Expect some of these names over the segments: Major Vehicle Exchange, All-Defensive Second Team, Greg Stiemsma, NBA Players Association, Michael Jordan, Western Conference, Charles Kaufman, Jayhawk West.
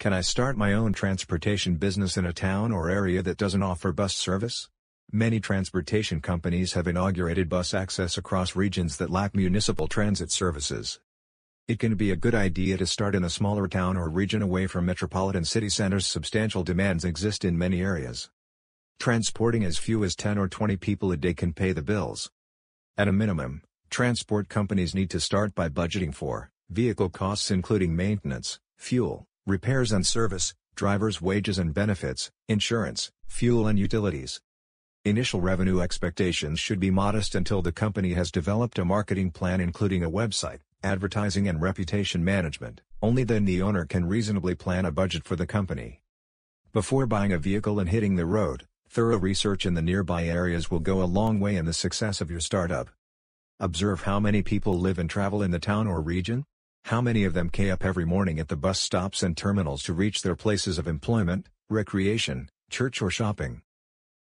Can I start my own transportation business in a town or area that doesn't offer bus service? Many transportation companies have inaugurated bus access across regions that lack municipal transit services. It can be a good idea to start in a smaller town or region away from metropolitan city centers. Substantial demands exist in many areas. Transporting as few as 10 or 20 people a day can pay the bills. At a minimum, transport companies need to start by budgeting for vehicle costs including maintenance, fuel, repairs and service, drivers' wages and benefits, insurance, fuel and utilities. Initial revenue expectations should be modest until the company has developed a marketing plan including a website, advertising and reputation management. Only then the owner can reasonably plan a budget for the company. Before buying a vehicle and hitting the road, thorough research in the nearby areas will go a long way in the success of your startup. Observe how many people live and travel in the town or region. How many of them queue up every morning at the bus stops and terminals to reach their places of employment, recreation, church or shopping?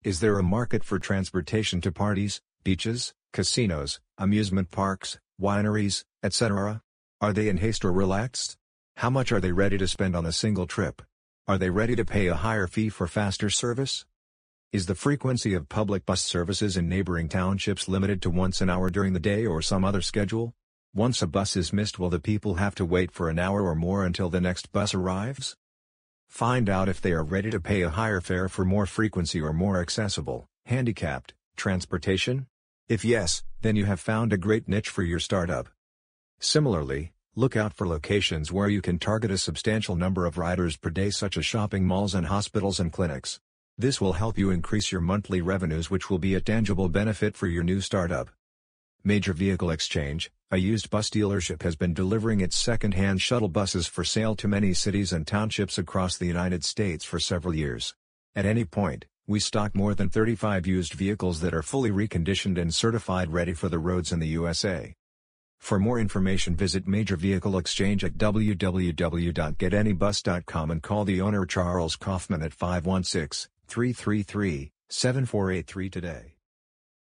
Is there a market for transportation to parties, beaches, casinos, amusement parks, wineries, etc.? Are they in haste or relaxed? How much are they ready to spend on a single trip? Are they ready to pay a higher fee for faster service? Is the frequency of public bus services in neighboring townships limited to once an hour during the day or some other schedule? Once a bus is missed, will the people have to wait for an hour or more until the next bus arrives? Find out if they are ready to pay a higher fare for more frequency or more accessible, handicapped transportation. If yes, then you have found a great niche for your startup. Similarly, look out for locations where you can target a substantial number of riders per day, such as shopping malls and hospitals and clinics. This will help you increase your monthly revenues, which will be a tangible benefit for your new startup. Major Vehicle Exchange, a used bus dealership, has been delivering its second-hand shuttle buses for sale to many cities and townships across the United States for several years. At any point, we stock more than 35 used vehicles that are fully reconditioned and certified ready for the roads in the USA. For more information, visit Major Vehicle Exchange at www.getanybus.com and call the owner Charles Kaufman at 516-333-7483 today.